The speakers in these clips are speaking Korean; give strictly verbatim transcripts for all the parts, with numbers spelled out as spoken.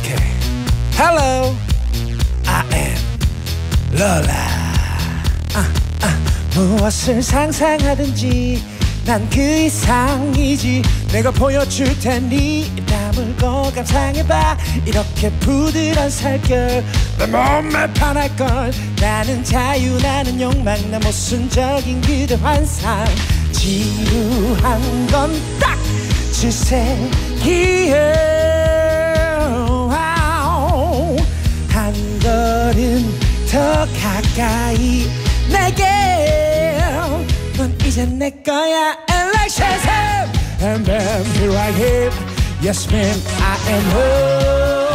Okay. Hello. I am Lola. 아, 아, 무엇을 상상하든지 난 그 이상이지. 내가 보여줄 테니 입 다물고 감상해봐. 이렇게 부드러운 살결 내 몸에 반할걸. 나는 자유, 나는 욕망, 나 모순적인 그대 환상. 지루한 건 딱 질색이에요. 한 걸음 더 가까이 내게. 넌 이제 내 거야. And like Shazam, and then here I am. Yes, man, I am Lola.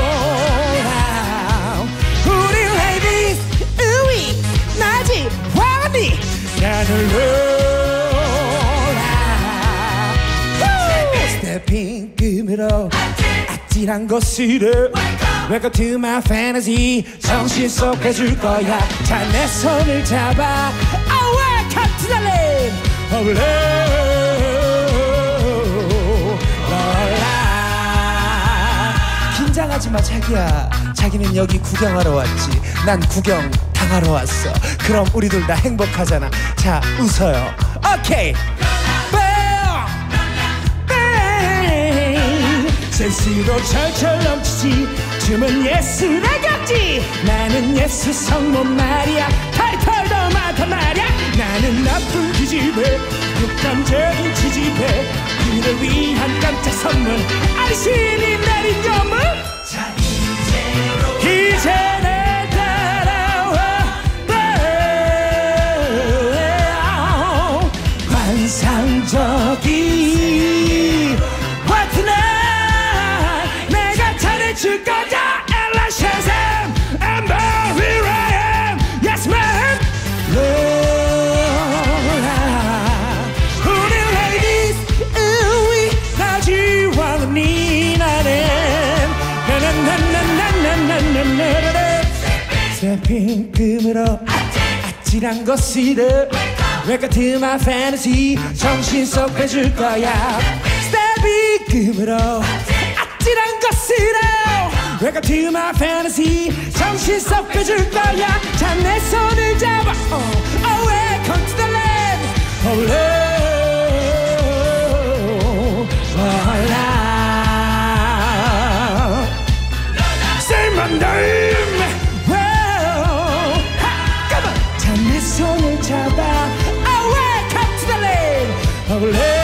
우리 ladies, 우리 나지 화니 나는 Lola. 스태핑 금으로 아찔한 것으로. Welcome to my fantasy. 정신 속 해줄 거야. 자, 내 손을 잡아. Oh, welcome to the land of Lola. 긴장하지 마, 자기야. 자기는 여기 구경하러 왔지. 난 구경 당하러 왔어. 그럼 우리 둘 다 행복하잖아. 자, 웃어요. 오케이. 센스로 철철 넘치지. 춤은 예술의 격지. 나는 예술성 못 말이야. 털털도 많단 말이야. 나는 나쁜 기집애, 극단적인 지집애. 그를 위한 깜짝 선물, 아리신이 내린 여물. 자, 이제로 이제 내 따라와. 환상적인 화트나 줄 거야. And like Shazam, and here I am. Yes, man. Lola, 우리 ladies, 우리 나지와니 나는 나나나나나나나나나. 스태핑 금으로 아찔한 것으로. Welcome to my fantasy. 정신 속 빼줄 거야. 스태핑 금으로 아찔한 것으로. Welcome to my fantasy. 정신 쏙 빼줄 거야. 자, 내 손을 잡아. Oh, oh, welcome to the land of Lola. Say my name. Well, come on. 자, 내 손을 잡아. Oh, welcome to the land of Lola.